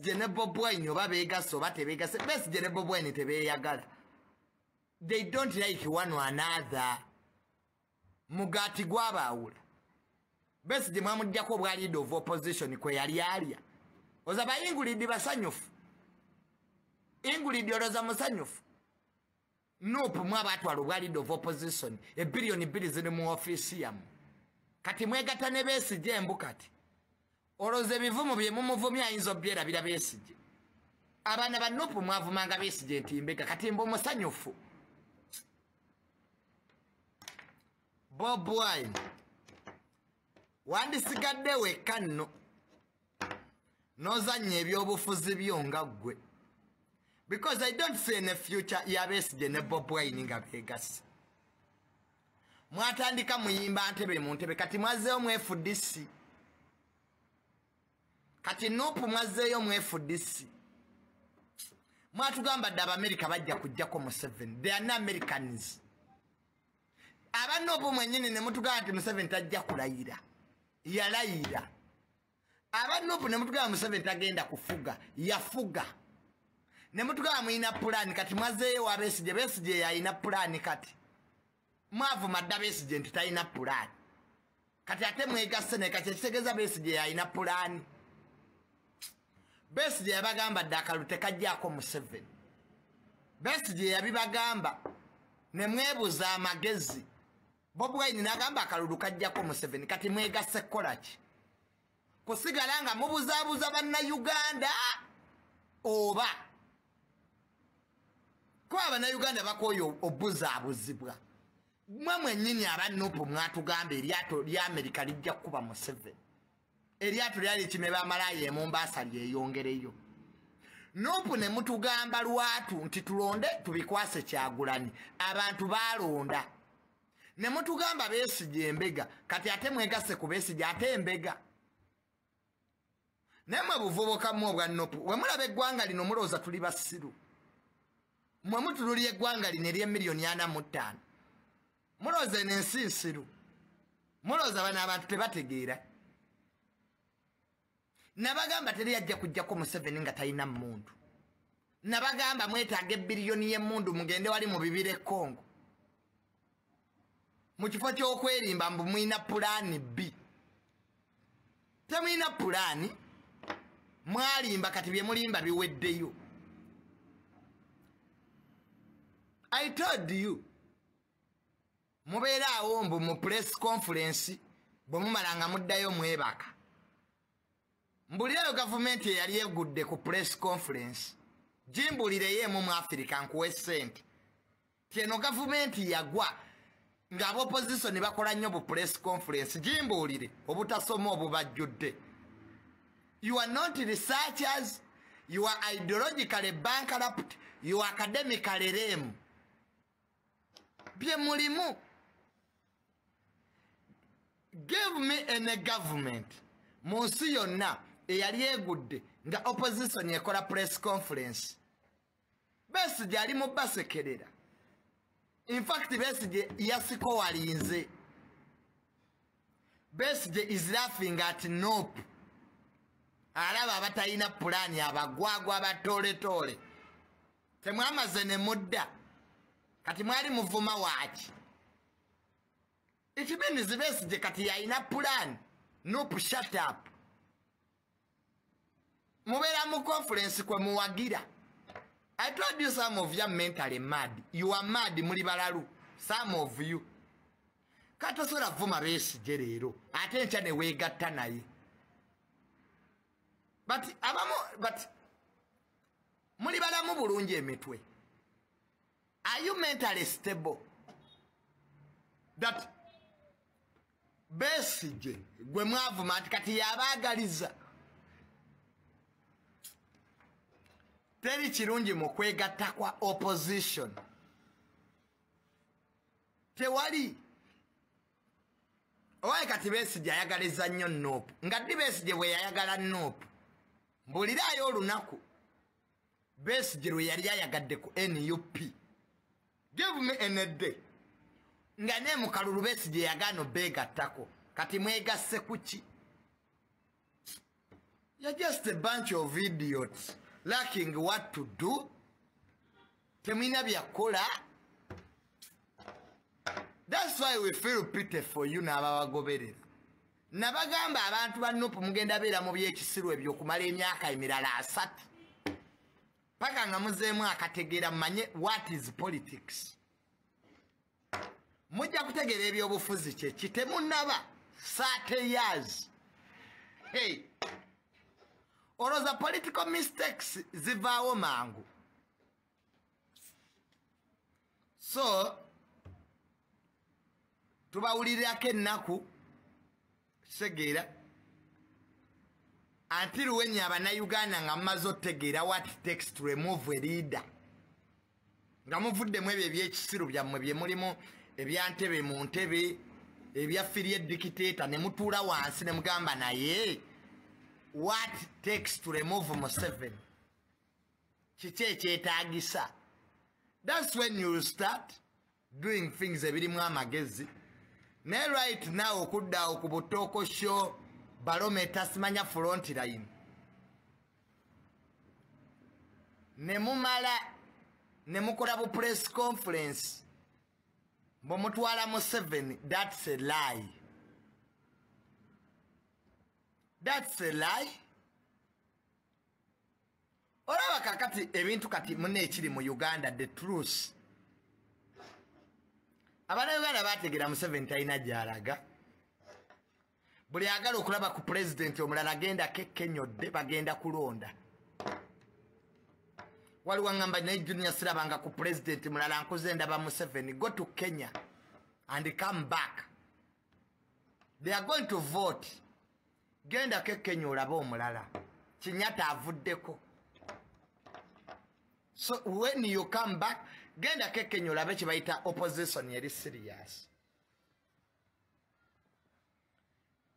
Besigye ne Bobi Wine babeegasa oba tebeegasa. Besigye ne Bobi Wine tebeeyagala. They don't like one another. Mugati gwabaawula. Besigye mwamuddako bwa leader of opposition kwe yali alya. Oza bayingulidde basanyufu. Ingulidde oloza musanyufu. Nope mwabatwala bwa leader of opposition. $2 billion ziri mu office yamu. Kati mwegatta ne Besigye embukati. Oloze bivumu bye mumuvumya ayinza obyera bira Besigye. Abana ba nope mwavumanga Besigye ntimbeka kati mbo musanyufu. Bobi Wine wandisigadde wekka nno nozannya ebyobufuzi byo nga ggwe because I don't see any future ya Besigye ne Bobi Wine nga beegasa. Mwatandika muyimba ntebe mu ntebe kati mwazeeyo mu FDC kati nopu mwazeeyo mu FDC. Mwatugamba dda America bajja kujjako Museveni. They are not Americans. Abano po mwenyini ne mutugana ti Museveni tajja kulayira. Yalayira. Abano po ne mutugana Museveni tagenda kufuga. Yafuga. Ne mutugana muina plan kati mazeewe wa Besigye. Besigye ya ina plan kati. Mwavu madda Besigye ntita ina plan. Kati ate mwegasene kati kitegeza Besigye ya ina plan. Besigye yabagamba dda akalute kajjako Museveni. Besigye yabibagamba ne mwebuza amagezi. Bobi Wine nagamba akalulu kajjako Museveni kati mwegase kukola ki? Kusigala nga mubuzaabuza bannayuganda oba kuba abannayuganda bakooyo obuzaabuzibwa. Mmwe mwennyini abannopu mwatugamba eryato lya Amerika lijja kukuba Museveni. Eryato lyali kime bamalaaya eMombasa lyeyongereyo. Nopu ne mutugamba lwatu nti tulonde tubikwase Kyagulanyi. Abantu baalonda. Ne mutugamba Besigye embega kati ate mwegase ku Besigye ate embega. Nemwe buvubuka mmwe obwa nopu. We mulaba eggwanga lino mulowooza tuli basiru. Mmwe mutululira eggwanga lino ery'emiliyoni 45. Mulowooza n'ensiisiru. Mulowooza bano abantu tebategeera. Nabagamba teri ajja kujjako Museveni nga talina mmundu. Nabagamba mwetaaga $1 billion y'emmundu mugende wali mu bibira Kongo. Mu kifo ky'okwerimba mbu mulina pulaani B. Temulina pulaani. Mwalimba kati bye mulimba biweddeyo. I told you. Mubeeraawo mbu mu press conference bwe mumalanga muddayo mwebaka. Mbulirayo government yali egudde ku press conference. Jimbulireye mu Africa nkuwe ssente. Tieno government yagwa nga opposition bakola nnyo bu press conference. Jimbulire obutasoma obubajjudde. You are not researchers. You are ideologically bankrupt. You are academically lame. Bye mulimu. Give me any government. Munsi yonna eyali egudde nga opposition ekola press conference. Besigye ali mu basekerera. In fact Besigye yasiko walinze. Besigye is laughing at nope. Alaba abatalina pulaani abagwagwa abatoletole. Temwamaze ne mudda. Kati mwali muvuma waaki. It means Besigye kati yalina pulaani. Nope shut up. Mubera mu conference kwe muwagira. I told you some of you are mentally mad. You are mad muri balalu. Some of you. Katasora vuma Besigye leero. Ate ncha ne weegatta naye. But muri balamu bulungi emitwe. Are you mentally stable? That Besigye gwe mwavuma ati kati yabaagaliza. Teri kirungi mu kwegatta kwa opposition. Tewali. Owaye kati Besigye ayagaliza nnyo nopu. Nga ddi Besigye bwe yayagala nopu. Mbuliraayo olunaku. Besigye lwe yali ayagadde ku NUP. Give me any day. Nga ne mukalulu Besigye yagaano beegattako. Kati mwegasse ku ki? You're just a bunch of idiots lacking what to do. Temina byakola. That's why we feel pity for you n'abagoberera. Nabagamba abantu bannopu mugenda beera mu byekisiro ebyo kumala emyaka emirala asatu. Paka nga muzeemu akategeera manye what is politics. Mujja kutegeera ebyobufuzi kye kitemunaba 30 years. Hey. Oroza political mistakes zivaawo mangu. So tubawulirako ennaku segera until when you have a Uganda nga mazo tegera what it takes to remove a leader. Nga muvuddemu ebyo ebyekisiru byammwe bye mulimu ebyantebe mu ntebe ebyafiirye dictator ne mutuula wansi ne mugamba naye what it takes to remove Museveni kiki ekyetaagisa. That's when you start doing things ebirimu amagezi. Ne right now okudda okubutoko show barometer simanya front line. Nemumala nemukola bu press conference. Bomutwala Museveni, that's a lie. That's a lie. Olaba kakati ebintu kati mune ekiri mu Uganda the truth. Abana Uganda bategera Museveni talina gyalaga. Buli agala okulaba ku president omulala agenda kekenyodde bagenda kulonda. Wali wangamba ne junior sirabanga ku president mulala nkoze ndaba Museveni go to Kenya and come back. They are going to vote. Genda kekenyola bo omulala. Kinyata avuddeko. So when you come back, genda kekenyola bechi baita opposition yeri serious.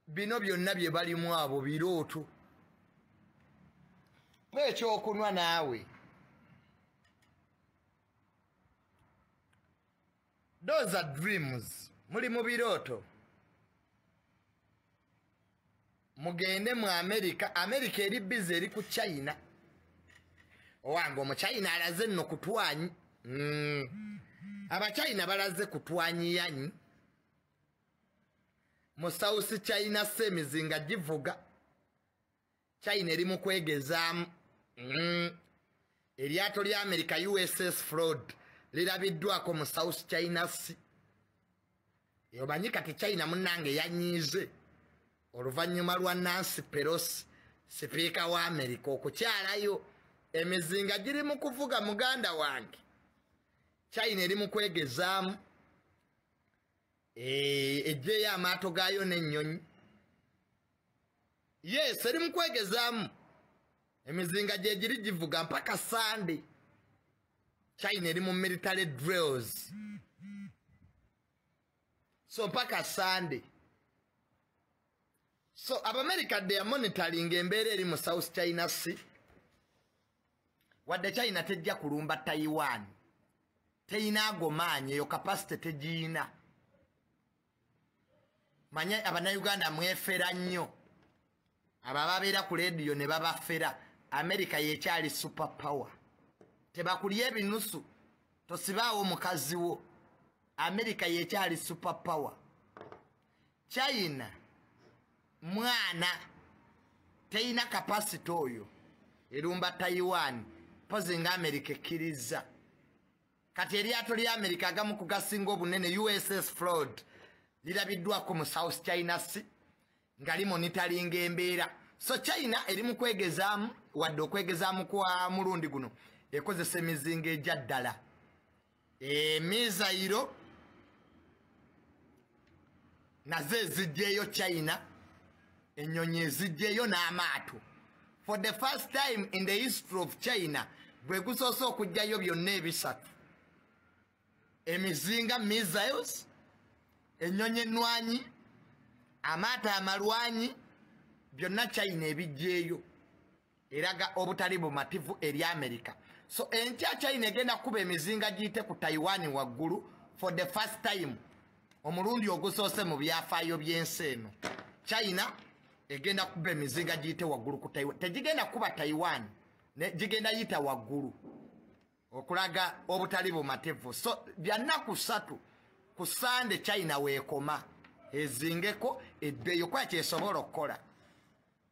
Bino byonna bye balimu abo biroto. Ekyo okunwa naawe. Those are dreams. Muli mu biroto. Mugende mu America. America eri busy eri ku China. Owango mu China alaze nno kutwanyi. Aba China balaze kutwanyi yanyi. Mu South China semizinga givuga. China eri mu kwegezaamu. Eryato lya America USS Fraud lirabiddwako mu South China Sea. Omanyi kati China munnange yanyize oluvannyuma lwa Nancy Pelosi sipiika wa America okukyalayo. Emizinga giri mu kuvuga muganda wange. China eri mu kwegezaamu. Ejjeyo amaato gaayo n'ennyonyi. Yes, eri mu kwegezaamu. Emizinga gye giri givuga mpaka Sande. China eri mu military drills. So mpaka Sande. So America they are monitoring embeera eri mu South China Sea. Wadde China tejja kulumba Taiwan. Teina agomanye yo capacity tejina. Manya abana Uganda mwefera nnyo. Abababeera ku radio ne babafera. America yekyali superpower. Tebakulye binusu. Tosibaawo mukazi wo. America yekyali superpower. China mwana teina capacity oyo. Erumba Taiwan. Pozinga America kiriza. Kati eryato lya America agamu kugasinga obunene USS Fraud lirabiddwako mu South China Sea ngali monitoringa embeera. So China eri mu kwegezaamu wadde okwegezaamu kwa mulundi guno ekozesa emizinga egya ddala. Emizairo nazo ezijjeeyo China, ennyonyi ezijjeeyo n'amaato. For the first time in the history of China, bwegusoso okujjayo byonna ebisatu. Emizinga missiles, ennyonyi ennwanyi, amaato amalwanyi, byonna China ebijjeeyo. Eraga obutali bumativu eri America. So enkya China egenda kuba emizinga giyite ku Taiwan waggulu for the first time. Omulundi ogusoose mu byafaayo by'ensi eno. China egenda kuba emizinga giyite waggulu ku Taiwan. Tegigenda kuba Taiwan, gigenda yita waggulu okulaga obutali bumatevu. So byanaku ssatu ku Sande China weekoma ezingeko ebbeeyo kwa kyesobola okukola.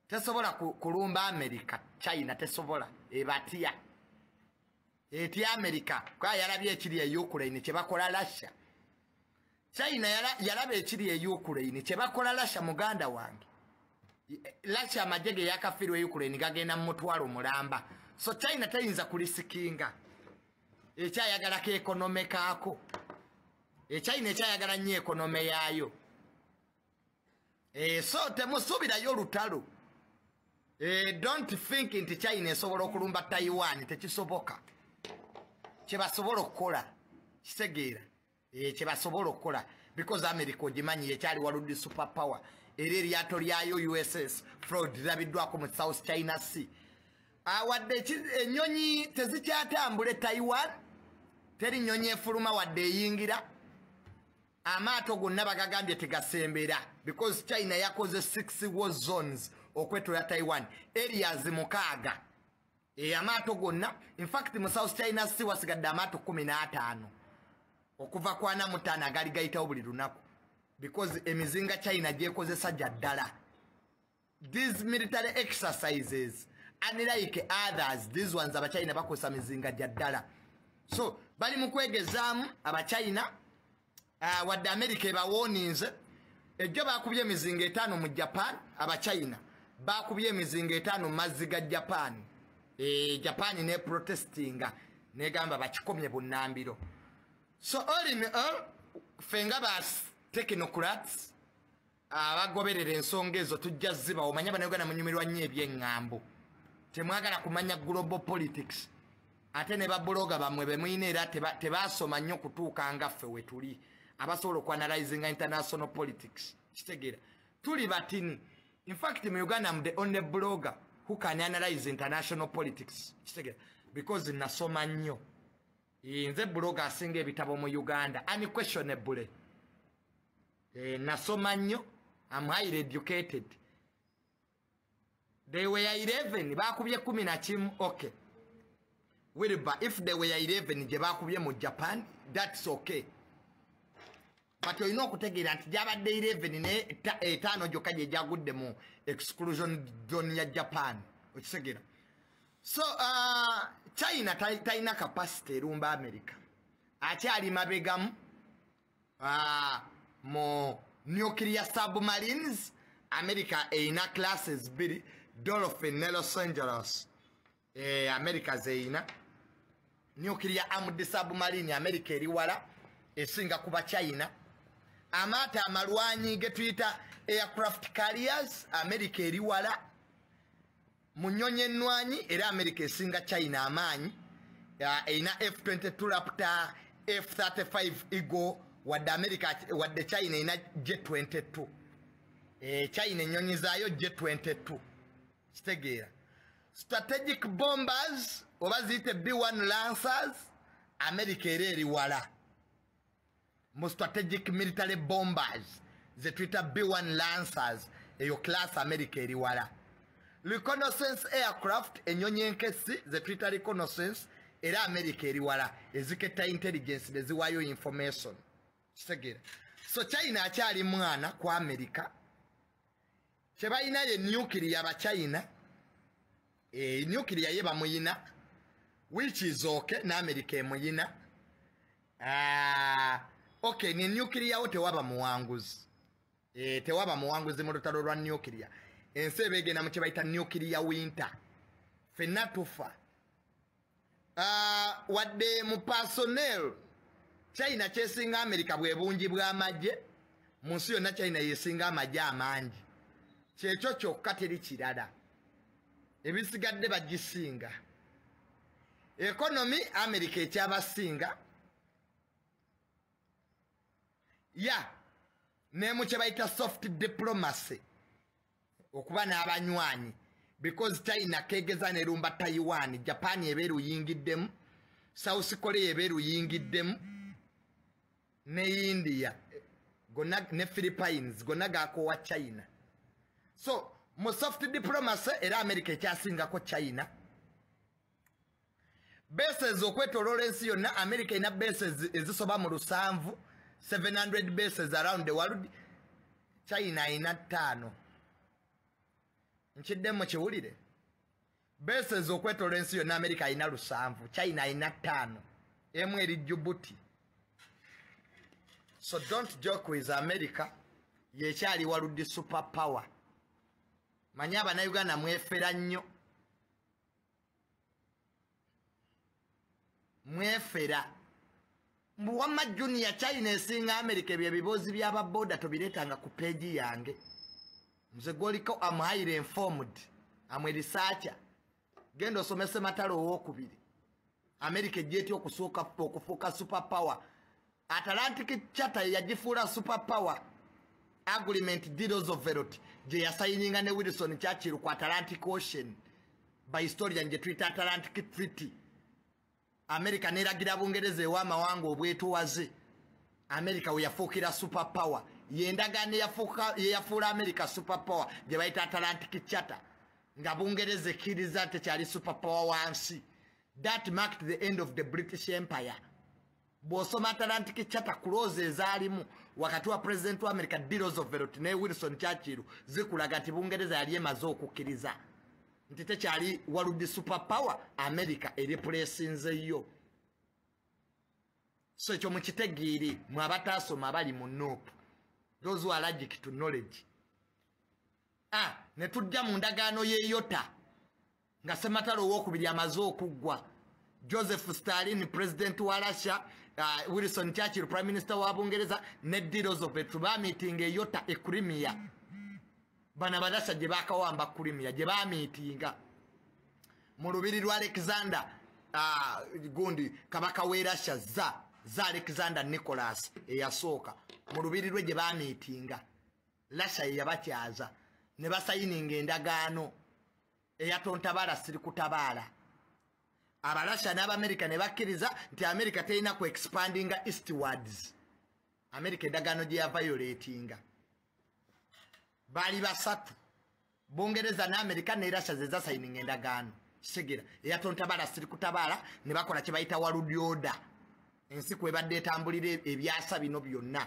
Tesobola kulumba America, China tesobola ebatia. Eti America kwa yalabye ekiri e Ukraine kyebakola Russia. China yalabye ekiri e Ukraine kyebakola Russia, muganda wange. Russia amajege yakafirwe Ukraine gagenda mutwalo mulamba. So China tayinza kulisikinga. Ekyayagala ke economic ako. China ekyayagala nnyo economy yaayo. So temusubirayo lutalo. Don't think nti China esobola okulumba Taiwan, tekisoboka. Kyebasobola okukola kisegeera kyebasobola okukola, because America ogimanyi ekyali waludi superpower era eryato lyayo USS fraud lirabiddwako mu South China Sea. Wadde ennyonyi tezikyatambule Taiwan, teri nnyonyi efuluma wadde eyingira. Amaato gonna bagagambye tegasembera because China yakoze 6 war zones okwetola Taiwan areas mukaaga. Amaato gonna, in fact mu South China Sea wasigadde amaato 15 okuva kwana mutana gali gayita obuli lunaku because emizinga China gyekozesa jaddala. These military exercises, unlike others, these ones abachina bakosa mizinga jaddala. So bali mukwegezaamu abachina wadde America ebawoninze. Ejjo bakubye emizinga 5 mu Japan, abachina bakubye emizinga 5 mu mazzi ga Japan. Japan ne protestinga ne gamba bakikomye bunambiro. So all in all, fengabas technocrats abagoberera ensonga ezo tujja ziba omanya bana Uganda munyumirwa nnyo eby'engambo. Temwagala kumanya global politics. Ate ne babologa bamwe bemuyina era tebasoma nnyo kutuuka nga ffe we tuli. Abasobola okuanalyzinga international politics. Kitegeera tuli batini. In fact mu Uganda I'm the only blogger who can analyze international politics. Because nasoma nnyo. Nze blogger asinga ebitabo mu Uganda. Unquestionably. Nasoma nnyo. I'm highly educated. They were 11. Bakubye 10 na kimu. Okay. But if they were 11, gye bakubye mu Japan, that's okay. But you know kutegeera nti gyabadde 11 ne 5 gyokka gye gyagudde mu exclusion zone ya Japan. Okitegeera. So China talina capacity erumba America. Akyali mabegamu mu nuclear submarines. America eina classes biri Dolphin ne Los Angeles. America zeina nuclear armed submarine. America eriwala esinga kuba China. Amata amalwanyi getuyita aircraft carriers. America eriwala. Munyonye nwanyi era America esinga China amanyi. Eina F-22 Raptor, F-35 Eagle, wadde America wadde China eina J-22. China nyonyi zayo J-22. Kitegeera. Strategic bombers oba ziyite B-1 Lancers, America era eriwala. Mu strategic military bombers ze tuyita B-1 Lancers, eyo class America eriwala. Reconnaissance aircraft, ennyonyi enkesi ze tuyita reconnaissance, era America eriwala, eziketta intelligence neziwayo information. Kitegeera. So China akyali mwana ku America. Kyebalina ye nuclear aba China. Nuclear yeba muyina, which is okay, na America emuyina. Okay, ni nuclear wote waba muwanguzi. Tewaba muwanguzi mu lutalo lwa nuclear. Ensi egenda mu kye bayita nuclear winter. Ffenna tufa. Wadde mu personnel, China kyesinga America bwe bungi bw'amagye. Mu nsi yonna China yesinga amagye amangi. Kyekyo kyokka teri kirala. Ebisigadde bagisinga. Economy America ekyabasinga. Ya ne mu kye bayita soft diplomacy okuba n'abanywanyi, because China kegeza nerumba Taiwan, Japan ebeeru yingiddemu, South Korea ebeeru yingiddemu, ne India gonna, ne Philippines gonaga ko wa China. So mu soft diplomacy era America ekyasinga ko China. Bases okwetoloola ensi yonna America ina bases ezisoba mu lusanvu 700 bases around the world. China ina 5. Nchidde mu kiwulire. Bases okwetoloola ensi yonna America ina lusanvu. China ina 5. Emu eri Djibouti. So don't joke with America. Yekyali waludde superpower. Manyaba na Uganda mwefera nnyo. Mwefera. Muwama Junior China esinga America bye bibozi byaba border tobiretanga ku page yange. Mze goliko am highly informed. Am a researcher. Genda osomese matalo wokubiri. America jetyo kusoka okufuka superpower. Atlantic Charter yajifuula superpower. Agreement did Roosevelt je yasayininga ne Wilson Churchill ku Atlantic Ocean by historian je Twitter Atlantic Treaty. America neragira bungereze wa mawanga obwetu waze America uyafukira superpower yendagane yafuka yafula America superpower je bayita Atlantic Charter nga bungereze kiriza te kyali superpower wansi. That marked the end of the British Empire. Bosoma Atlantic Charter close ezalimu wakati wa president wa America D. Roosevelt ne Wilson Churchill zikulaga ati Bungereza yali emaze okukkiriza nti tekyali waludi superpower America ereplacinze yo. So ekyo mukitegeere mu abataasoma abali mu nope, those who are allergic to knowledge. Ne tujja mu ndagaano y'eyota nga Sematalo owookubiri amaze okuggwa. Joseph Stalin, President wa Russia, Wilson Churchill, Prime Minister wa Bungereza, Ned Roosevelt ba meeting yota e Crimea. Bana badasa jebaka wamba Crimea, jeba meetinga. Mu lubiri lwa Alexander gundi kabaka we Russia za Alexander Nicholas eyasoka. Mu lubiri lwe jeba meetinga. Russia yabakyaza ne basayininga endagaano eyatontabala siri kutabala. Abalasha naba America ne bakiriza nti America teina ku expandinga eastwards. America dagano je violatinga. Bali basatu. Bungereza na America ne Russia zeza signing endagano. Sigira yatontabala siri kutabala ne bakola kibaita world order. Ensi kwe badde etambulire ebyasa bino byonna.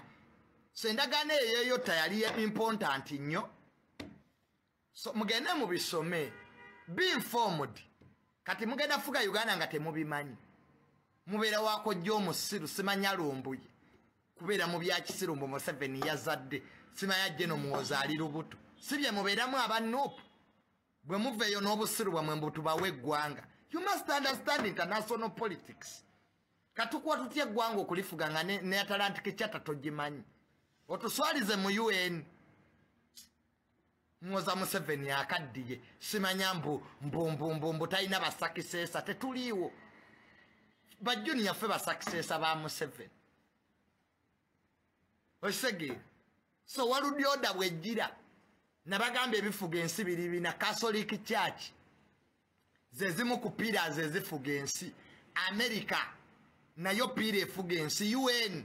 So endagano eyo tayali ya important nnyo. So mugene mu bisome. Be informed. Kati mugenda fuga Uganda nga temubimanyi. Mubera wako jjo musiru simanya lumbuye. Kubera mu bya kisirumbu Museveni yazadde simanya jeno muwozali lubuto. Sibye muberamu abanopo. Bwe muveyo n'obusiru bwamwe mbutuba w'eggwanga. You must understand international politics. Katukuwa tutye ggwanga okulifuga nga ne Atlantic Charter togimanyi. Otuswalize mu UN. Mwoza Museveni akaddiye simanya mbu tayina basakisesa tetuliiwo bajjuni yaffe basakisesa ba Museveni osege. So waludi oda bwejjira nabagamba ebifuga ensi biri bina Catholic Church zezimu ku pira zezifuga ensi, America nayo pira efuga ensi, UN.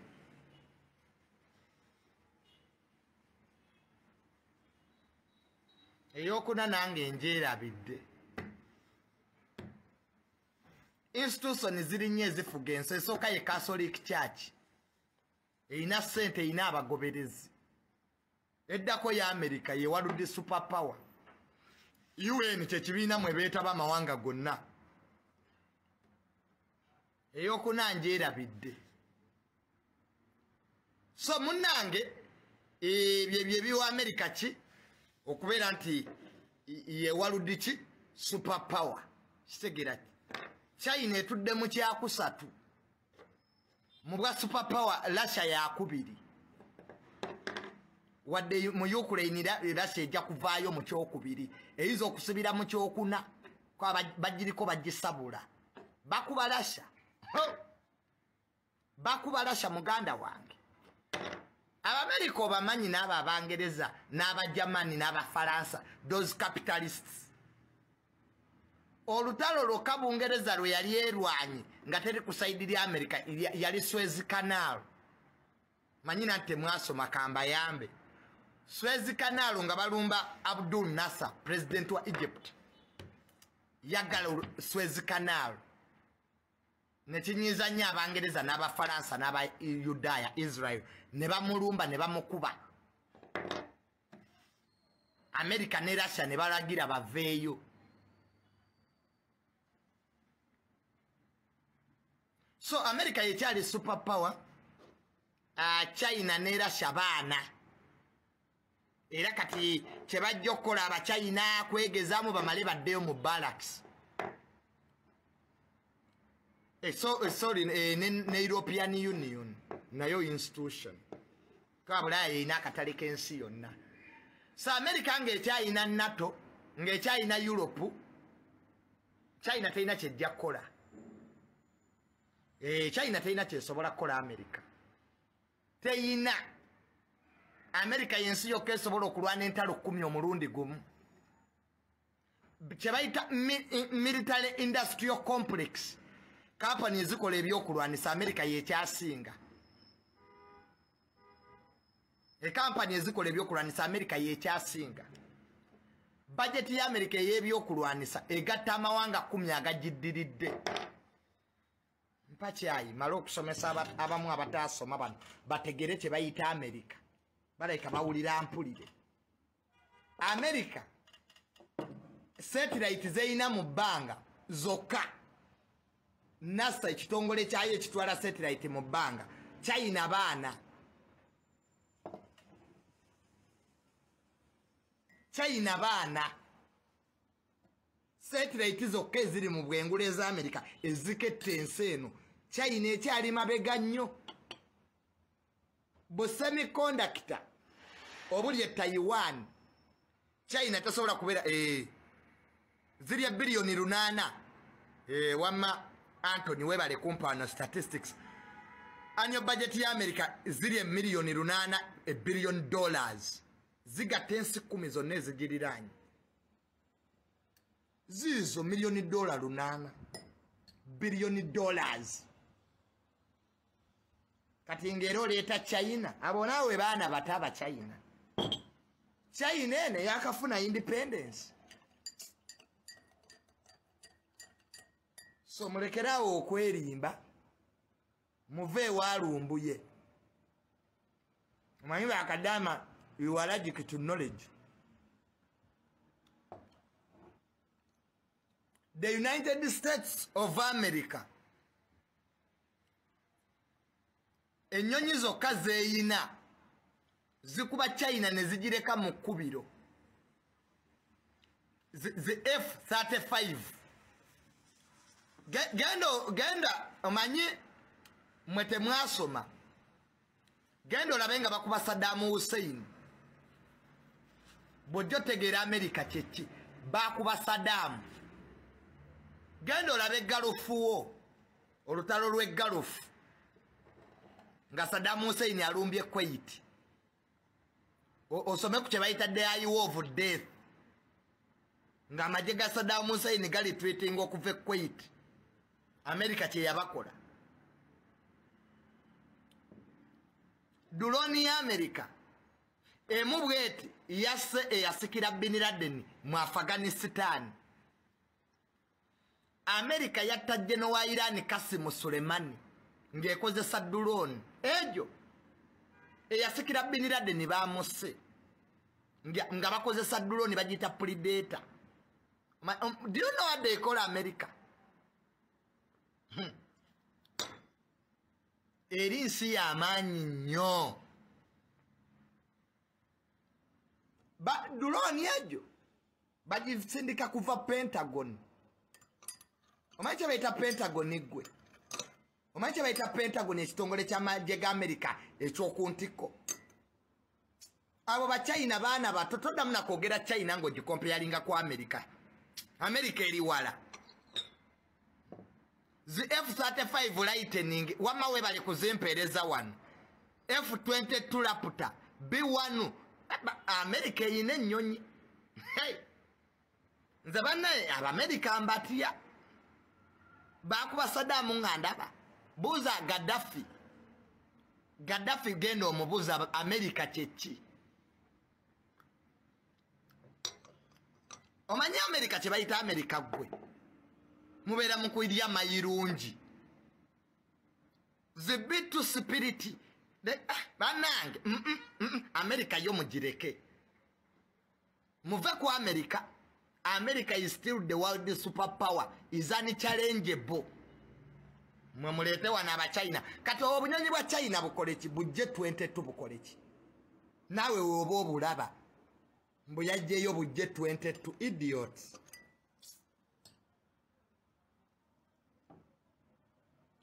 Eyokuna nange njera bidde. Institution ziri nye zifuga ensi soka ye Catholic Church. Eina sente ina abagoberezi. Eddako ya America ye waludde superpower. UN kyekibiina mwe beetaba amawanga gonna. Eyokuna njera bidde. So munange ebyo America ki? Okubeera nti ye waludi ki superpower kitegera ki China etudde mu kyakusatu mu bwa superpower Russia yakubiri wadde mu Ukraine Russia ejja kuvaayo mu kyokubiri eyizo okusibira mu kyokuna bagiriko bagisabula bakuba Russia muganda wange. Abamerika bamanyi naba Abangereza naba Germany naba Faransa, those capitalists. Olutalo lwokka Bungereza lwe yali erwanyi nga teri kusaidirya America yali Suez Canal. Manyina nti mwasoma kambayambe. Suez Canal nga balumba Abdul Nasser, president wa Egypt. Yagala Suez Canal. Nechinyiza nya Abangereza n'aba Faransa n'aba Yudaya Israel ne bamulumba ne bamukuba. America ne Russia ne balagira baveeyo. So America yekyali superpower. China ne Russia baana. Era kati kyebajja okukola abachina kwegezaamu bamale baddeyo mu barracks. Ne European Union nayo institution. Kabula eyina akatale k'ensi yonna. So America ng'ekyayina NATO, ng'ekyayina Europe, China teyina kyejja kukola. China teyina kyesobola kukola America. Teyina. America yensi yokesobola okulwana entalo 10 omulundi gumu. Kyebayita military industrial complex. Company zikola ebyokulwanisa America yekyasinga. Company zikola ebyokulwanisa America yekyasinga. Budget ya America ey'ebyokulwanisa egatta amawanga 10 agajiddiridde. Mpachi ayi malo okusomesa abamu abataasoma bano bategere kye bayita America. Balaika bawulira mpulire. America satellite zeina mu bbanga zokka. NASA ekitongole kyayo ekitwala satellite mu bbanga. China baana. China baana. Satellite zokka eziri mu bwengule eza America eziketta ensi eno. China ekyali mabega nnyo. Bo semiconductor obuli Taiwan China tasobola kubera ziri bilioni 8 wama Anthony webale kumpa na statistics anyo budget ya America ziri milioni 8 $1 billion ziga tensi 10 zone zigiriranye zizo milioni dollar 8 bilioni dollars kati ngero leta China abonawe bana bataba China China ne yakafuna independence so mulekerawo okwerimba muve walumbuye mwanyi akadama you are allergic to knowledge. The United States of America ennyonyi zokka zeeyina zikuba China ne zigireka mu kkubiro F-35 genda omanyi mwe temwasoma genda olabe nga bakuba Saddam Hussein bw'ojja otegeera America kyeki bakuba Saddam genda olabe galufuwo olutalo lwe galufu nga Saddam Hussein alumbye Kuwait osome ku kye bayita the eye of death nga amagye ga Saddam Hussein gali tweetinga okuva Kuwait America kye yabakola duroni ya America emu bweti yase eyasikira bin Laden mu Afghanistan America yatta jeno wa Iran Kassim Sulemani ngekoze sadulon ejo eyasikira bin Laden bamuse nga bakoze sadulon bagita predator. Do you know what they call America? Eri nsi ya amaanyi nnyo ba dulon ejo bagisindika kuva Pentagon omanyi baita Pentagon igwe omanyi baita Pentagon ekitongole ky'amagye ga America ekyokuntiko abo ba China baana batotoddamu nakwogera China ng'ogikomparinga ku America. America eri wala zi F-35 Lightning wamawe bali kuzimpereza wano F-22 Raptor B-1 America eyina ennyonyi nze bannaye Abamerica mbatya bakuba Saddam nga ndaba buza Gaddafi genda omubuza America kyeki Omanyi America chebayita America gwe. Mubera mukuidya mayirungi. The bitter spirit. Banange. America yo mujireke. Muve ku America. America is still the world superpower. Is unchallengeable. Mwemuletewa na China. Kato obunyonyi bwa China bukolechi bujje 22 bukolechi. Nawe wobo bulaba. Mboyaje yo bujje 22 idiots.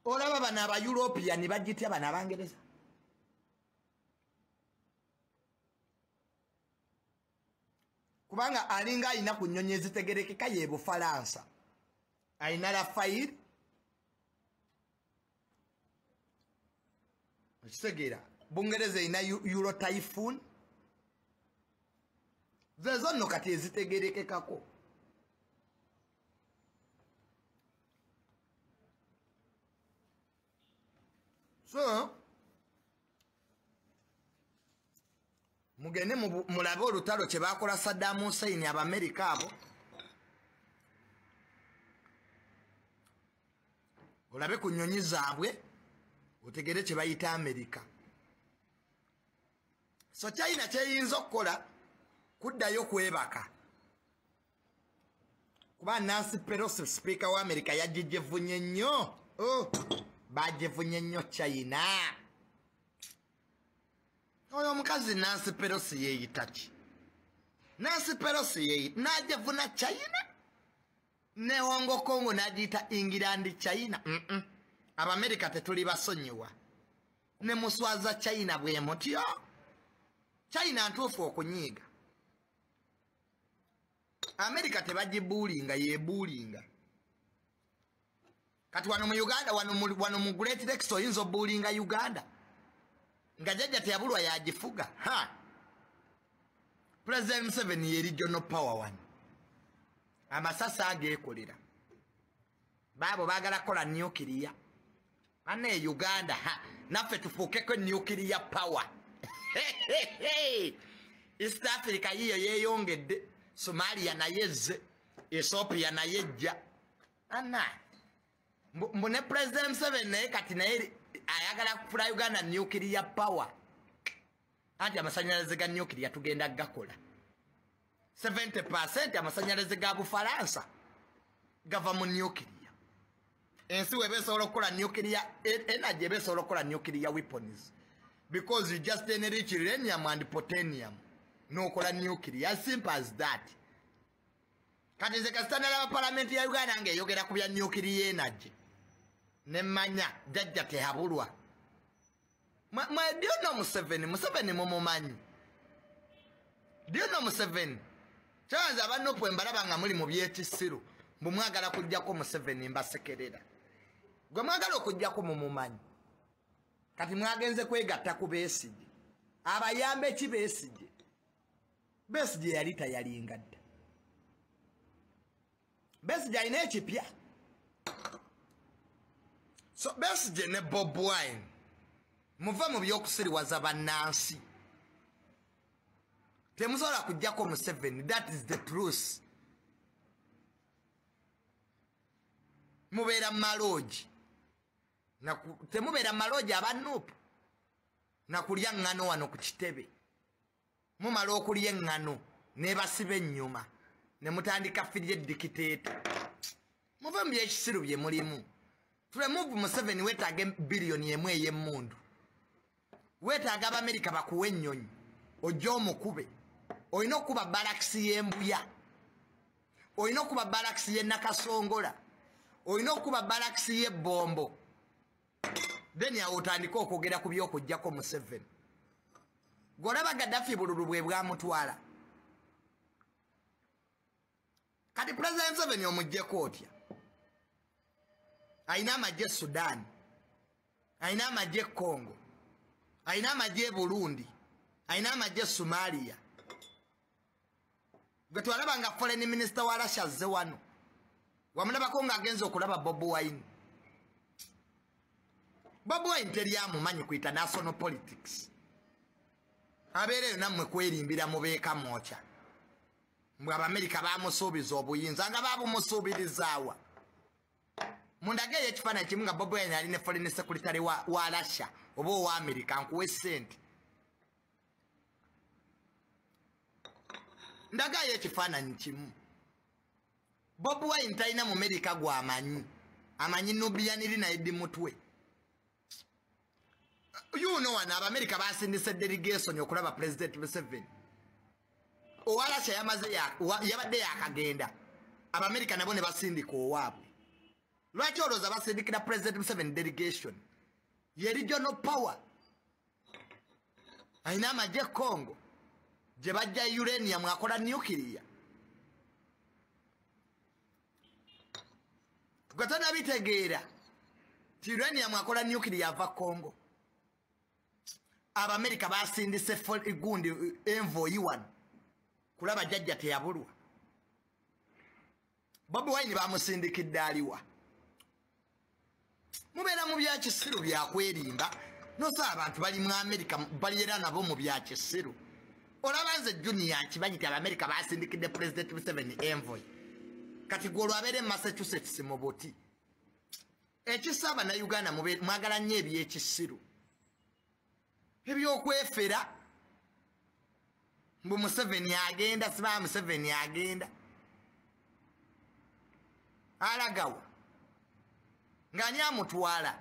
Olaba bana aba European bagitya bana bangereza. Kubanga alinga ina kunyonyezi tegerekeka ye Bufaransa. Ainala faid Segera, Bungereza ina Euro typhoon. Zezo no kati ezitegereke kako. So, mugende mulabe olutalo kye bakola Saddam Hussein aba America abo. Olabe kunyonyi zaabwe. Utegere kye bayita America. So China kyeyinza okukola kuddayo kwebaka. Kuba Nancy Pelosi speaker wa America yajijevunye nnyo. Oh, bajevunye nnyo China. Oyo mukazi Nancy Pelosi yeyitaki. Nancy Pelosi yeyita najevuna China. Ne Hongo Kongo najita England China. Aba America tetuli basonyiwa. Ne muswaza China bwe mutyo. China ntufu okunyiga. America tebajibulinga yebulinga. Kati wano mu Uganda wano mu Great Lakes oyinza bulinga Uganda. Nga jajja teyabulwa yajifuga. Ha. President Museveni ye regional power one. Amasasa agekolera. Babo bagala kola nuclear. Ane Uganda ha nafe tufukeko nuclear power. East Africa hiyo yeyongedde. Somalia na yeze. Ethiopia na yejja. Ana. Mbone President 7 na kati na yeri ayagala kufula Uganda nuclear power. Anti amasanyalaze ga nuclear tugenda gakola. 70% amasanyalaze ga Bufaransa gava mu nuclear. Ensi webesa olokola nuclear energy besa olokola nuclear weapons because you just enrich uranium and plutonium no kola nuclear as simple as that. Kati ze kastana la parliament ya Uganda nge yogera ku bya nuclear energy ne manya jajja te habulwa ma dio no Museveni momomanyi dio no Museveni chanza abanopwe mbalabanga muri mu byetisiru mbumwagala kujjako Museveni mbasekerera. Gwe mwagala okujjako mumumanyi. Kati mwagenze kwegatta ku Besigye. Abayambe ki Besigye? Besigye yali tayalinga dda. Besigye alina ekipya. So Besigye ne Bobi Wine. Muva mu by'okusiriwaza bannansi. Temusobola kujjako Museveni. That is the truth. Mubera maloji. Temubera maloji abanupu. Nakulya ngano wano kuchitebe. Mumala okulya ngano. Nebasibe nyuma. Nemutandika filye dikiteta. Muve mu byekisiru bye mulimu. Tulemuvu Museveni weetaaga biliyoni emu ey'emmundu. Weetaaga Abamerica bakuwe ennyonyi. Ojje omukube. Olina okuba balakisi y'embuya. Olina okuba balakisi y'ennakasongola. Olina okuba balakisi y'ebbombo. Then ya utandika okwogera ku by'okujjako Museveni. Golaba Gaddafi bululu bwe bwamutwala. Kati President Museveni omuggyeko otya? Alina amagye Sudan. Alina amagye Congo. Alina amagye Burundi. Alina amagye Somalia. Gwe twalaba nga Foreign Minister wa Russia azze wano. Wamulaba ko ngagenze okulaba Bobi Wine. Bobi Wine teri amumanyi ku international politics. Abeere nammwe kwerimbira mubeeka mwocha. Mwa Amerika bamusubiza obuyinza nga babumusubirizaawa. Mundageye ekifana kimu nga Bobi Wine ali ne foreign secretary wa Russia oba wa America nkuwe ssente. Ndagaye ekifaananyi kimu. Bobi Wine talina mu America gw'amanyi. Amanyi nubiyaniri na Edi Mutwe. You know an America basindise delegation okulaba President Museveni. Owalasha yamaze yabadde yakagenda. Abamerika nabo ne basindika owaabwe. Lwaki olowooza basindikira President Museveni delegation? Ye regional power. Ayina amagye Congo. Gye bajja uranium akola nuclear. Tugatana bitegeera. Uranium akola nuclear ava Congo. Abamerika basindise gundi envoyi wano. Kulaba jajja teyabulwa. Bobi Wine bamusindikidde aliwa. Mubeera mu bya kisiru bya kwerimba. Nosa abantu bali mu America bali era nabo mu bya kisiru. Olabanze junior kibanyita America basindikidde President Museveni envoy. Kati gwo lwabere Massachusetts mu boti. Ekisaba na Uganda mwagala nnyo eby'ekisiru. Ebyokwefera. Mbu Museveni agenda, siba Museveni agenda. Alagawa. Ngani amutwala.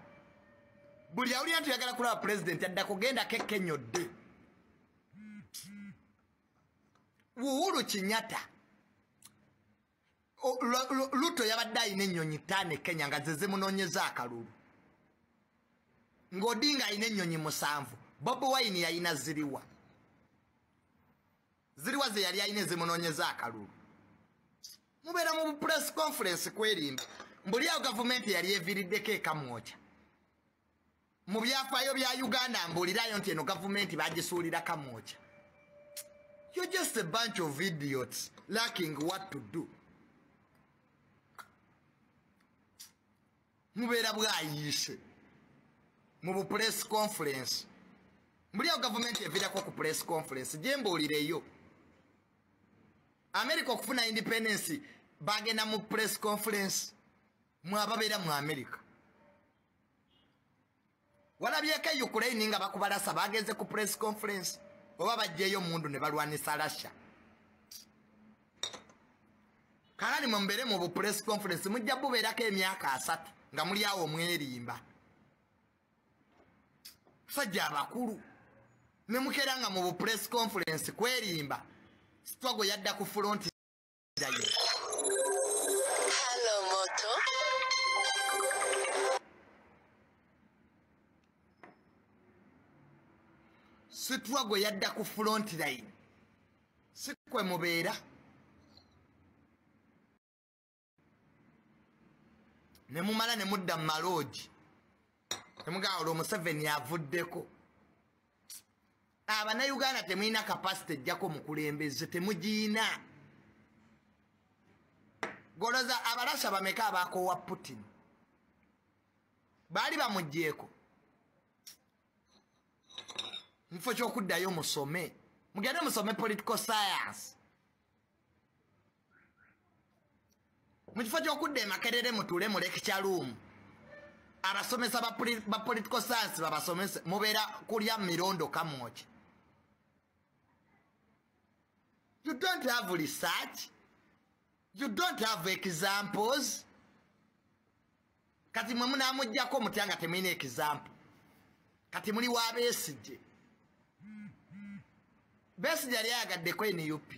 Buli awuli antu yagala kulaba president adda kugenda kekennyodde. Uhuru Kenyatta. Luto yabadde ayina ennyonyi ttaano e Kenya nga ze zimunoonyeza akalulu. Ng'Odinga ayina ennyonyi musanvu. Bobi Wine yayina ziriwa. Ziriwa ze yali ayina zimunoonyeza akalulu. Mubeera mu press conference kwerimba. Mbuli ya government yali eviiriddeko ekamwokya. Mu byafaayo bya Uganda mbuulirayo nti eno government bagisuulira kamwokya. You're just a bunch of idiots lacking what to do. Mubeera bwayise. Mu press conference. Mbuli ya government eviirako ku press conference. Gye mbuulireyo. America okufuna independence bagenda mu press conference mwababeera mu America. Walabyeko Ukraine nga bakubalasa bagenze ku press conference oba bajjeyo mundu ne balwanisa Russia. Kanali mwambere mu bu press conference mujja bubeerako emyaka 3 nga muli awo mwerimba. Sajja bakulu ne mukeranga mu bu press conference kwerimba. Struggle yadda ku front yayo. Hello moto. Struggle yadda ku front line. Sikwe mubeera. Ne mumala ne mudda maloji. Temuga olo Museveni avuddeko. Abana Uganda temwina capacity jako mukulembeze temujina. Goloza abalasha bameka bako wa Putin. Bali bamujeko. Mfo kyokuddayo musome. Mugende musome political science. Mufo kyokudde makerere mutule mu lecture room. Abasomesa ba political science babasomesa mubera kulya mirondo kamochi. You don't have research. You don't have examples. Kati mwemuna mujjako mutyanga temwina example. Kati muli wa Besigye. Besigye yali ayagadde kwene UP.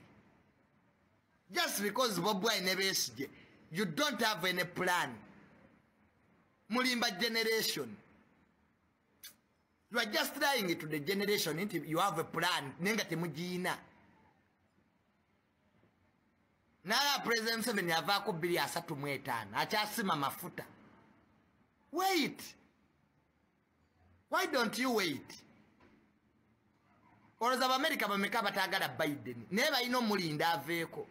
Just because Bobi Wine Besigye, you don't have any plan. Mulimba generation. You are just trying it to the generation. You have a plan. Nenga temujina. Nala President Museveni yavaako 2035 akyasima mafuta. Wait. Why don't you wait? Olowooza America bameka batagala Biden. Naye balina omulinda aveeko.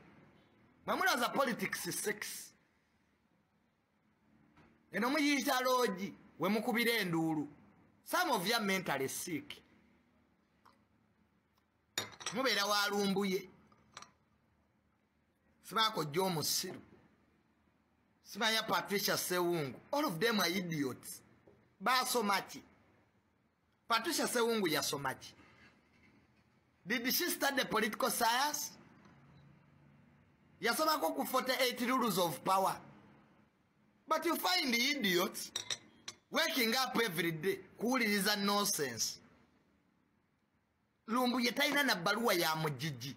Mwe mulowooza politics 6. Eno muyita logi we mukubira enduulu. Some of you mentally sick. Mubeera walumbuye. Sibako Jomo Siru, Sibaya Patricia Sewungu. All of them are idiots. Ba so much. Patricia Sewungu ya so much. Did she study political science? Yasomako ku 48 rules of power. But you find the idiots waking up every day. Kuli is a nonsense. Lumbu yetaina na barua ya mujiji.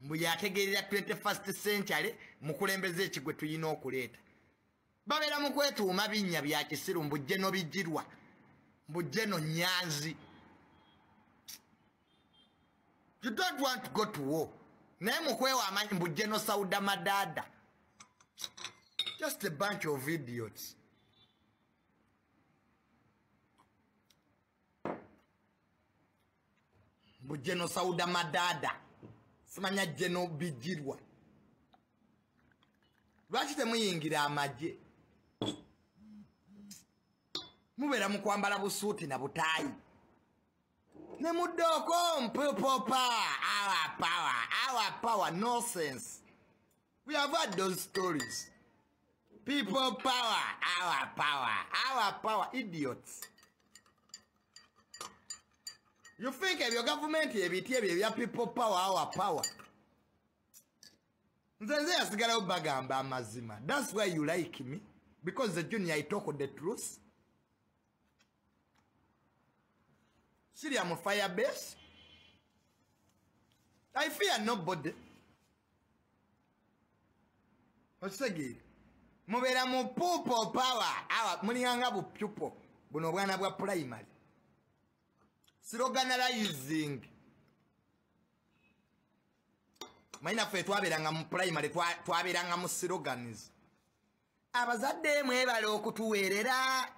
Muyategeera 21st century mukulembeze chigwe tuyina okuleta. Babera mukwetuuma binnya bya kisiru mbujje no bijirwa. Mbujje no nyanzi. You don't want to go to war. Naye mukwewa amanyi mbujje no sauda madada. Just a bunch of idiots. Mbujje no sauda madada. Simanya jeno bijirwa. Lwaki temuyingira amaje. Mubera mukwambala busuuti na butayi. Ne mudoko mpopo pa our power nonsense. We have heard those stories. People power, our power idiots. You think of your government here, your people power, our power. That's why you like me. Because the junior, I talk the truth. See, I'm a fire base. I fear nobody. What's again? Mubera mu pupo power. Our munyanga bu pupo. Buno bwana bwa primary. Sloganizing. Maina fe twaberanga mu primary twaberanga mu sloganize. Abazadde mwebale okutuweerera.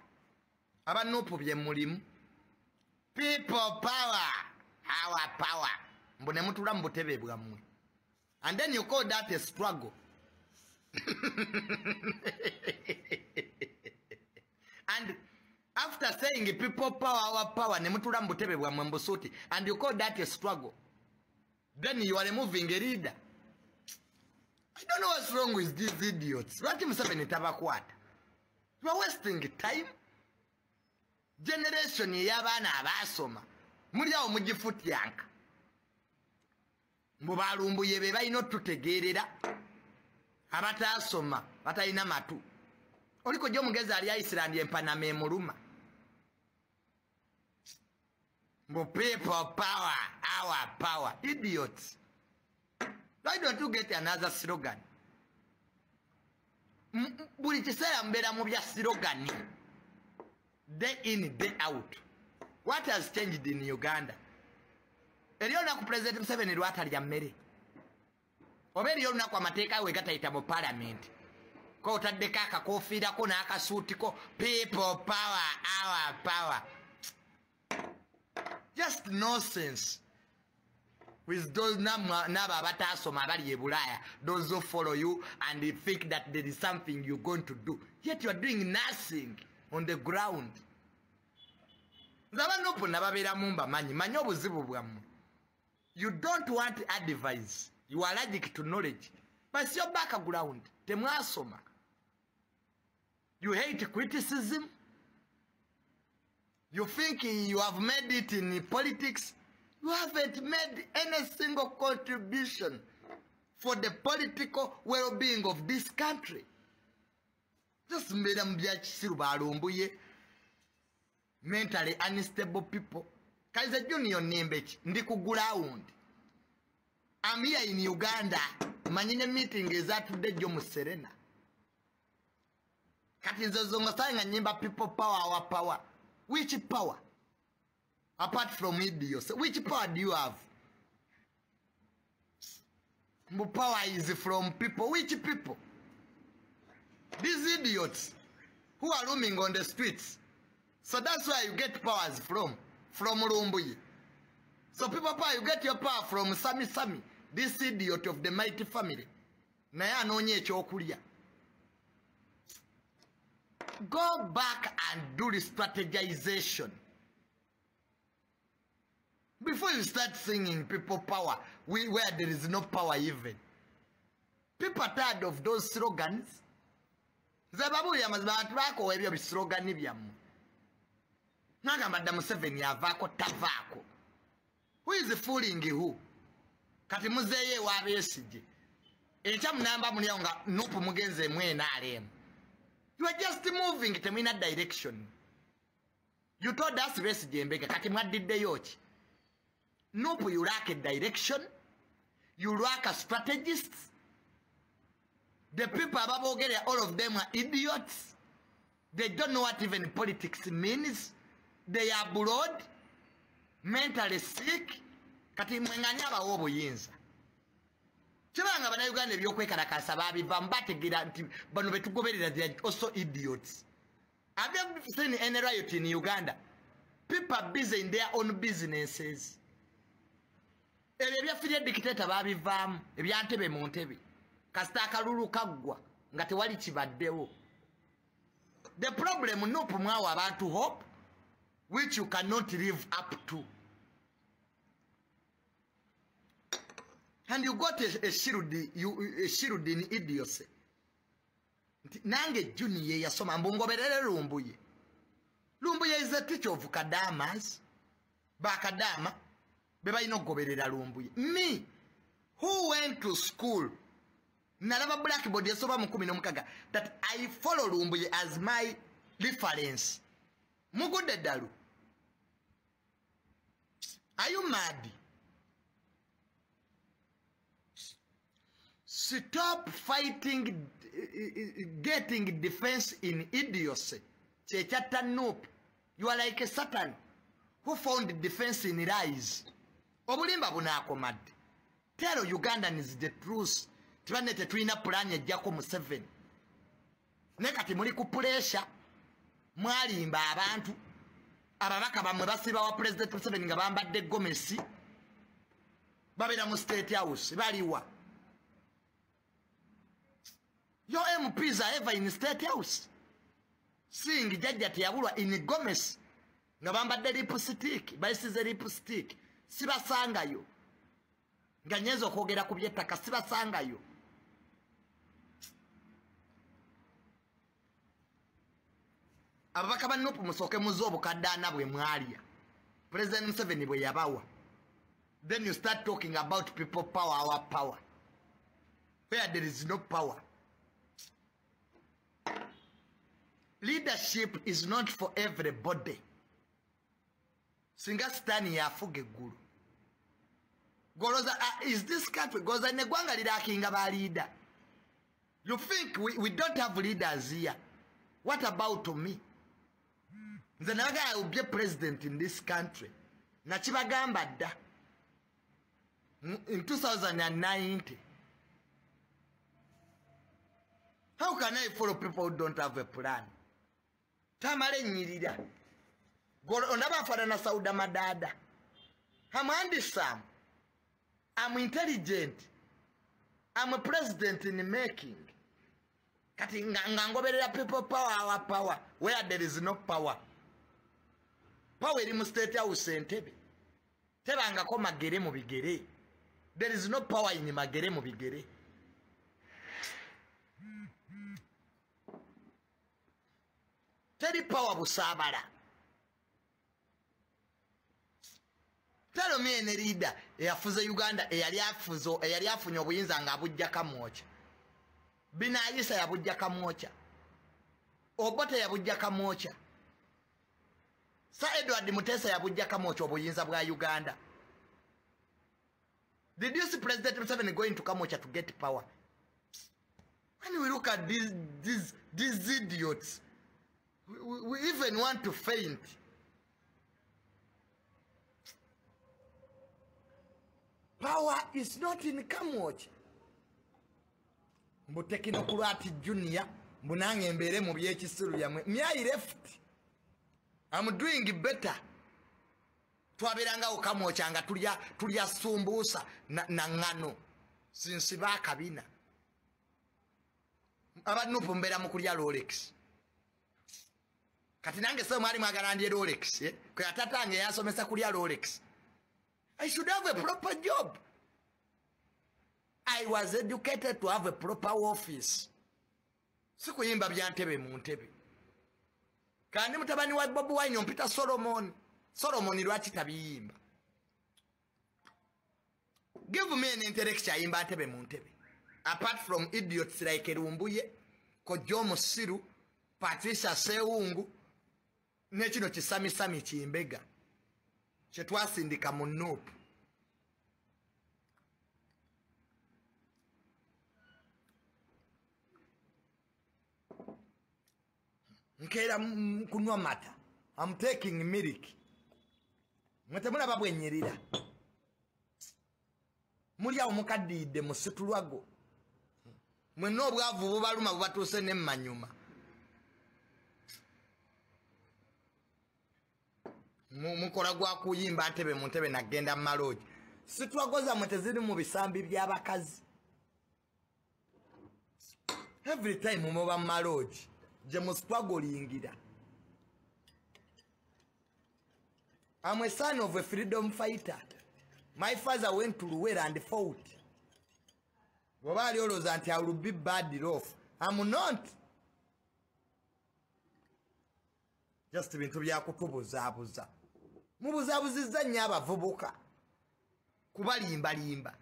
Abanupu bye mulimu. People power. Our power. Mbone mutula mbotebe bwa mwe. And then you call that a struggle. And after saying people power, our power, and you call that a struggle, then you are removing a leader. I don't know what's wrong with these idiots. You are wasting time. Generation yabana abasoma mulyawo mujifutyanka mubalumbu yebe bayino tutegerera abatasoma batayina matu oliko jo mugeza ali Iceland empana memuluma mu people power, our power idiots. Why don't you get another slogan? Buli kiseera mbeera mu bya slogani day in, day out. What has changed in Uganda? Eliona ku President Museveni lwatali ya mmere. Oberi yona kwa mateka we gatayita mu parliament. Ko otadeka akakofiira ko n'akasuutiko people power, our power. Just nonsense. With those naba batasoma abali ebulaya, those who follow you and they think that there is something you're going to do. Yet you are doing nothing on the ground. You don't want advice. You are allergic to knowledge. But your background, you hate criticism. You think you have made it in politics. You haven't made any single contribution for the political well-being of this country. Just mentally unstable people. Kaiser Junior Nimbech, Ndiku ground. I'm here in Uganda. Manine meeting is at the Jomo Serena. Katizozongosanga nyimba people power, our power. Which power? Apart from idiots, which power do you have? Power is from people. Which people? These idiots who are roaming on the streets. So that's where you get powers from Rumbuyi. So people power, you get your power from Sami Sami, this idiot of the mighty family. Naya nonye chokulia. Go back and do the strategization. Before you start singing people power, where there is no power even. People are tired of those slogans. Zababu ya mazibatu wako webyo bislogani byamu. Naga madamu Museveni avako tavako. Who is fooling who? Kati muzeye wa Besigye. Echamu namba muni ya nga nupu mugenze mwe na alemu. You are just moving it in a direction. You told us Besigye mbeke. Kati mwadide yochi. Nupu you lack a direction. You lack a strategist. The people above all of them are idiots. They don't know what even politics means. They are bored, mentally sick. Kati mwenganyaba wobo yinza. Chiba nga bana Uganda vyokuwe karakasababi, vambate gira, banu betugobeli that they are also idiots. Have you seen any riot in Uganda? People are busy in their own businesses. Ebya filia dikiteta babi vamu, ebya Antebe Montebi. Kastaka lulu kagwa, ngate wali chibadeo. The problem no pumwa about to hope, which you cannot live up to. And you got a shield in idiocy. Nange Junior yasoma mbongo berere Lumbuye. Lumbuye is a teacher of Kadamas. Bakadama, beba ino goberera Lumbuye. Me, who went to school, Nalava blackboard yasoma mkumi no mkaga, that I follow Lumbuye as my reference. Mugude daru. Are you mad? Stop fighting, getting defense in idiocy. Nope. You are like a Satan who found defense in lies. Obulimba bunakomad. Tell Ugandan is the truth. Twanete twina pulanye jako Museveni. Nekati muli ku pressure mwalimba abantu ababaka bamwe basiba wa President Museveni nga bambadde Gomesi babera mu State House baliwa. Your MPs are ever in State House. Seeing Jajja Tiyabulwa in Gomez. Ngabamba de lipstick. Baisi ze lipstick. Siba sanga yo. Ganyezo kogera kubyetaka. Siba sanga yo. Ababaka banupu musoke muzobu kadana bwe mwalia. President Museveni bwe yabawa. Then you start talking about people power, our power. Where there is no power. Leadership is not for everybody. Singastani ya fuge guru. Goroza, is this country? Goza negwanga leader kingaba leader. You think we don't have leaders here? What about me? Nzenaga I will be a president in this country. Nachibagamba da. In 2019. How can I follow people who don't have a plan? Tamale nyirida. Onaba fadana sauda madada. I'm handsome. I'm intelligent. I'm a president in the making. Kati ngangobelera people power, our power. Where there is no power. Power iri mu State House Entebbe. Tebanga ko magere mu bigere. There is no power in magere mu bigere. Tell power busabara. Tell me any leader. Eyafuza Uganda. Eyaliafuzo. Eyaliafunyo buyinza nga abujja kamocha. Binayisa yabujja kamocha. Obote yabujja kamocha. Sir Edward Mutesa yabujja kamocha obuyinza bwa Uganda. Did you see President Museveni going to Kamocha to get power? When we look at these idiots, we even want to faint. Power is not in Kamocha. Mutekino Kurati Junior, Munange mbere mu byekisuru yamwe. Me I left. I'm doing better. Twabiranga ukamocha nga tulya sumbusa na ngano. Since bakabina. Abanupo mbera mu kulya Rolex. Katinange so mali magarandye Rolex, eh? Kwa tatange yasomesa kulya Rolex. I should have a proper job. I was educated to have a proper office. Sikuyimba byantebe mu ntebe. Kandi mutabani wa Bobi Wine ompita Solomon. Solomon lwaki tabiyimba. Give me an intellectual imba ntebe mu ntebe. Apart from idiots like Rumbuye, Kojomo Siru, Patricia Sewungu, Nechino Chisami Sami Chimbega. Chetwasi ndika munopu. Nkera kunwa mata. I'm taking milk. Mwatemuna babu enyirira. Muli ya umukadide musitulu wago. Mwenobu wavu vubaluma vubatuse ne manyuma. Mukora gwa kuyimba atebe mutebe na genda maroji. Situwa goza mwetezili mubisambi byabakazi. Every time muba maroji. Jemusquagolingira. I'm a son of a freedom fighter. My father went to Rwanda and fought. I will be bad off. I'm not. Just to be akutubuzabuza. Mubuzabuziza nyaba vubuka. Kubali imba.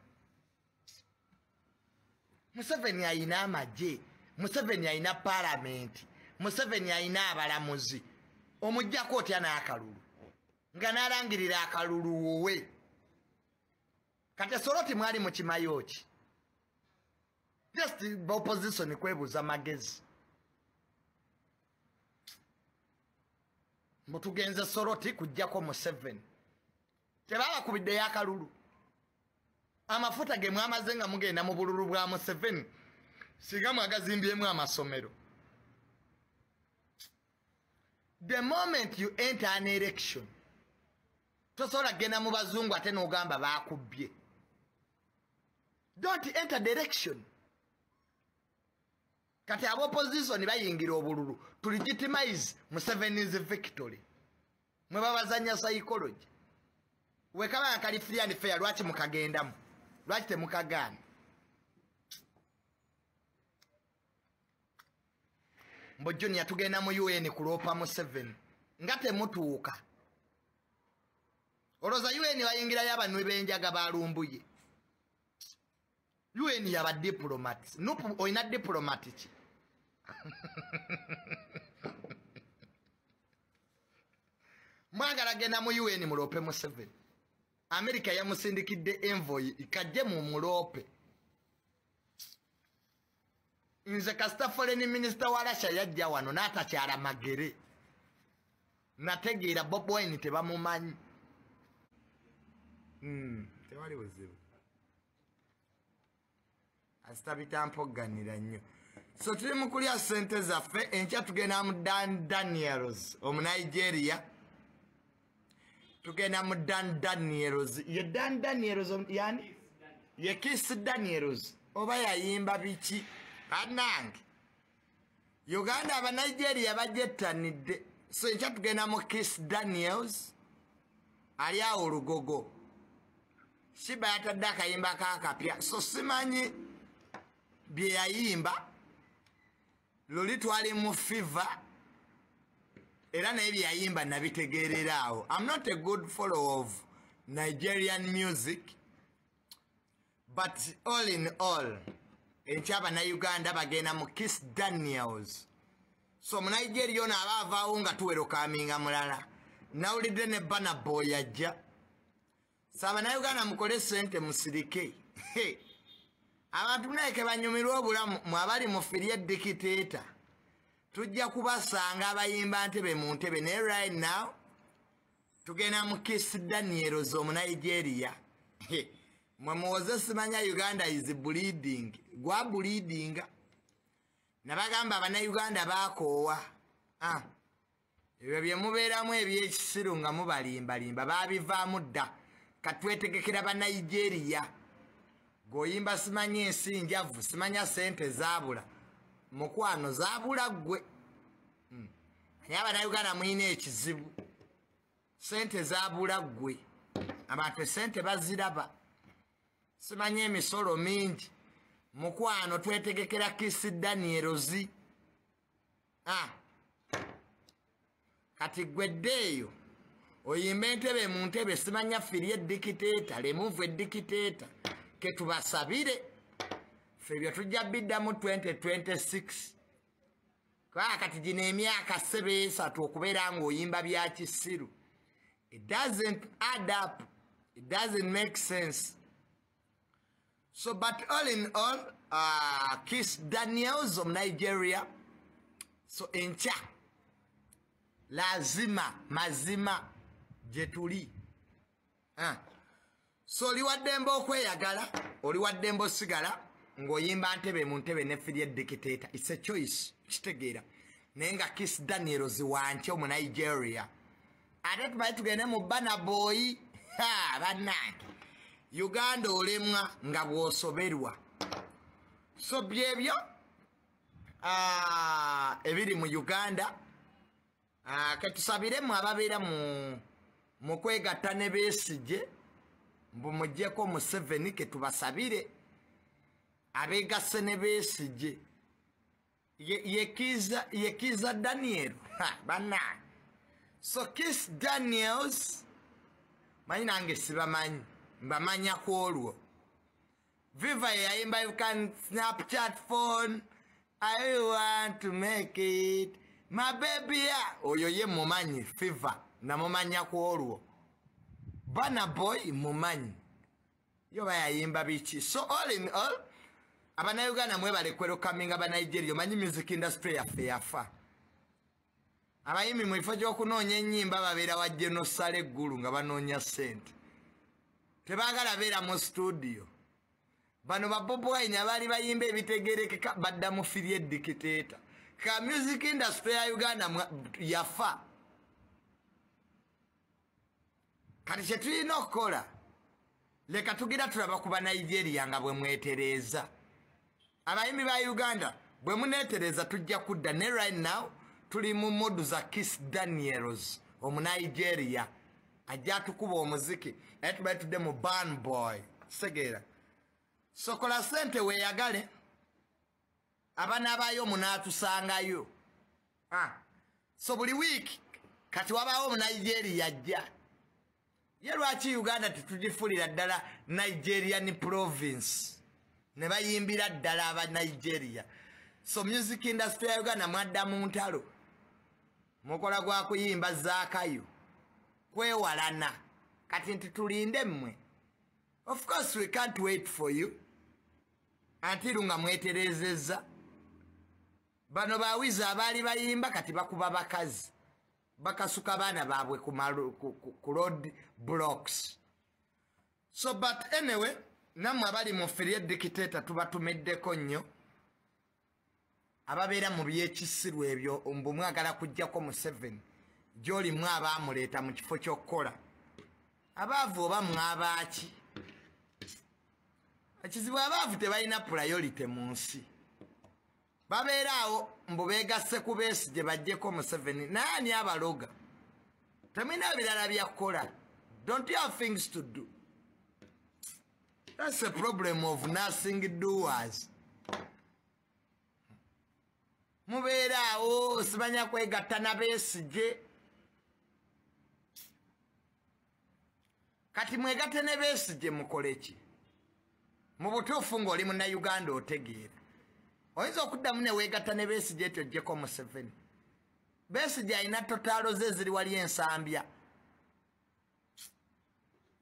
Museveni ayina amaje. Museveni ayina parliament. Museveni ayina abalamuzi. Omujja koti ana akalulu. Nga nalangirira akalulu wowe. Kate soroti mwali mu kimayoki. Just the opposition kwebuza magezi. Mutugenze soroti kujjako Museveni. Tebaba kubidde ya akalulu. Amafuta ge mwamazenga mugenda mu bululu bwa Museveni. Sigamu agazimbyemu amasomero. The moment you enter an election, tosola gena mu bazungu ate n'ogamba bakubye. Don't enter the election. Kati abo opposition bayingira obululu to legitimize Museveni's victory. Mwe babazanya psychology. We kaba kali free and fair lwaki mukagendamu. Lwaki temukagana. Mbojuni yatugenda mu UN kulopa mu 7 ngate mutuuka oroza UN wayingira y'abantu benjaga balumbuye UN yaba diplomats nopo oyina diplomatic mwagala genda mu UN mulope mu 7 America yamusindikidde envoy ikajje mu mulope. Nze kasita foreign minister wa Russia yajja wano n'atakyala magere. Nategeera Bobi Wine tebamumanyi. Tewali buzibu. Asitabita mpogganira nnyo. So tuli mu kulya ssente zaffe enkya tugenda mu Daniels omu Nigeria. Tugenda mu Daniels. Ye Daniels yani? Ye Kiss Daniels. Oba yayimba biki? Anang Uganda aba Nigeria bajetanide so nchatugenda mu Kiss Daniels ali awo lugogo shiba yatadde akayimba kakapya so simanyi bye yayimba luli twali mu fever era naye bye yayimba nabitegeerera awo. I'm not a good follower of Nigerian music but all in all Enchaba na Uganda bagena mu Kiss Daniels. So mu Nigeria ona abava unga tuwero kaminga mulala. Nawulidde ne Burna Boy ajja. Saba na Uganda mukole sente musirike. Hey. Abantu neke banyumirwa obulamu mwabali mu firia dictator. Tujja kubasanga abayimba ntebe mu ntebe ne right now. Tugena mu Kiss Daniels mu Nigeria. Hey. Mwamuoze simanya Uganda is bleeding. Gwa bleeding. Nabagamba abana Uganda bakowa. Ebyo bye mubeeramu eby'ekisiru nga mubalimbalimba. Baabivaamu dda. Katwetegekera Bannaigeria. Goyimba simanya ensi njavu. Simanya sente zaabula. Mukwano zaabula gwe. Naye Abannayuganda mulina ekizibu. Sente zaabula gwe. Abantu sente baziraba. Simanye misolo mingi Mukwano twetegekera Kiss Daniel zi. Kati gweddeyo oyimbe entebe mu ntebe simanya firi ye dictator remove a dictator ke tubasabire febya tujja bidda mu 2026 kwa kati gine emyaka 7 okubeera ngo oyimba bya kisiru. It doesn't add up, it doesn't make sense. So but all in all Kiss Daniels of Nigeria, so encha lazima mazima jetuli so liwaddembo okweyagala oliwaddembo sigala ngoyimba ntebe mu ntebe ne filiye dictator. It's a choice kitegeera nenga Kiss Daniel ziwanche mu Nigeria adat baitu gene mu bana boy banaki Uganda olemwa nga bwosoberwa so byebyo ebiri mu Uganda katusabiremu ababeera mu kwegatta ne Besigye mbumugyeko Museveni ke tubasabire abeegasse ne Besigye yekiza Daniel bana so Kiss Daniels manyi nange sibamanyi mbamanya kwolwo viva yayimba you can Snapchat phone I want to make it my baby ya oyo ye mumanyi fiva na mumanya kwolwo bana boy mumanyi yoba yayimba bichi. So all in all abana Uganda mwe bale kwero kaminga ba Nigeria manyi music industry ya feafa abayimi mwifaje okunonya ennyimba babera wa Genosale gulu nga banonya sente tebagala beera mu studio bano ba Bobi Wine abali bayimba ebitegerekeka badda mu filiye dictator ka music industry ya Uganda yafa. Kati kye tulina okukola leka tugira tulaba ku ba Nigeria nga bwe mwetereza abayimbi ba Uganda bwe munetereza tujja kudda ne right now tuli mu modu za Kiss Daniels omu Nigeria ajja tukuba omuziki etubali tudde mu ban boy segera sokola sente weeyagale abaana abaayo munaatusangayo so buli wiiki kati wabaawo mu Nigeria ajja ye lwaki Uganda tetugifulira ddala Nigerian province ne bayimbira ddala aba Nigeria so music industry ya Uganda mwadda mu ntalo mukola gwa kuyimba zaakayo kwewalana kati ntitulinde mmwe. Of course we can't wait for you until nga mweterezeza bano bawiza abaali bayimba kati bakuba bakazi bakasuka baana baabwe ku road blocks. So but anyway nammwe abali mu filiye dictator tubatumeddeko nnyo ababeera mu byekisiru ebyo mbu mwagala kujjako Museveni joli mwaba amuleeta mu kifo ky'okukola abaavu oba mwabaaki ekizibu abaavu tebalina priority mu nsi babeera awo mbu beegasse ku Besigye bajjeko Museveni naani abaloga temulina birala bya kukola. Don't you have things to do? That's a problem of nothing doers. Mubeera awo simanya kwegatta na Besigye kati mwegatte ne Besigye mukoleki mu butuufu ng'oli munna Uganda otegeera oyinza okuddamu ne weegatta ne Besigye tojjeko Museveni. Besigye alina totaalo ze ziri wali ensambya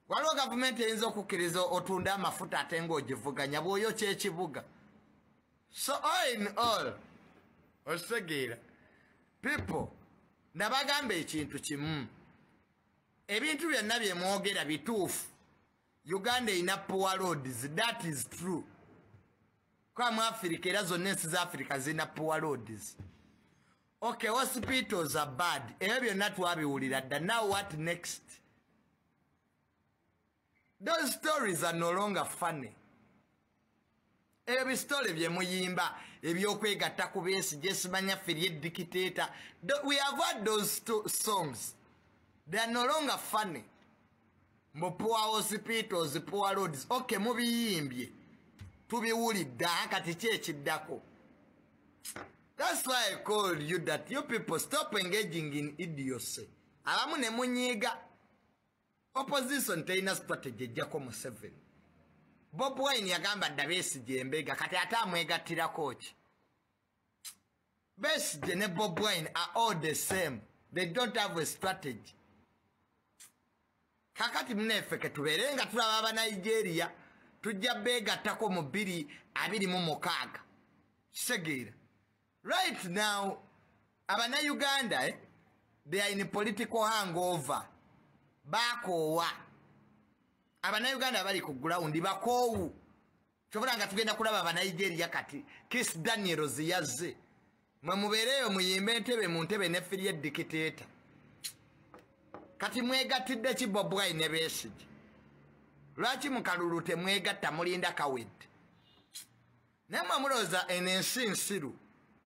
waliwo gavumenti eyinza okukkiriza otunda amafuta ate ng'ogivuganya bw'oyo kyekibuga. So all in all osegeera people nabagamba ekintu kimu ebintu byonna bye mwogera bituufu Uganda ina poor roads, that is true. Kwa mu Africa era zonna ensi za Africa zina poor roads. Okay, hospitals are bad ebyo byonna twabiwulira dda. Now what next? Those stories are no longer funny. Ebisitole bye muyimba ebyokwegatta ku Besigye simanya filiye dictator. We have had those songs. They are no longer funny. Mbo poor hospitals, poor roads. Okay, mubiyimbye. tubiwulidde akati ki ekiddako. That's why I called you that you people stop engaging in idiocy. Abamu ne munyiga. Opposition teina strategy jako Museveni. Bobi Wine yagamba dda Besigye embega kati ate amwegattirako ki. Besigye ne Bobi Wine are all the same. They don't have a strategy. Kakati mneffe ketuberenga tulaba aba Nigeria tujja begattako mu 2026. Kisegeera. Right now, abana Uganda, they are in political hangover. Bakowa. Abana Uganda bali ku ground bakowu. Chobola nga tugenda kulaba abana Nigeria kati. Kiss Daniel ziyaze. Mwe mubereyo muyimbe ntebe mu ntebe nefiri dictator. Kati mwegatidde ki Bobi Wine Besigye. Lwaki mukalulu temwegatta mulinda kawedde. Namwe mulowooza enensi nsiru.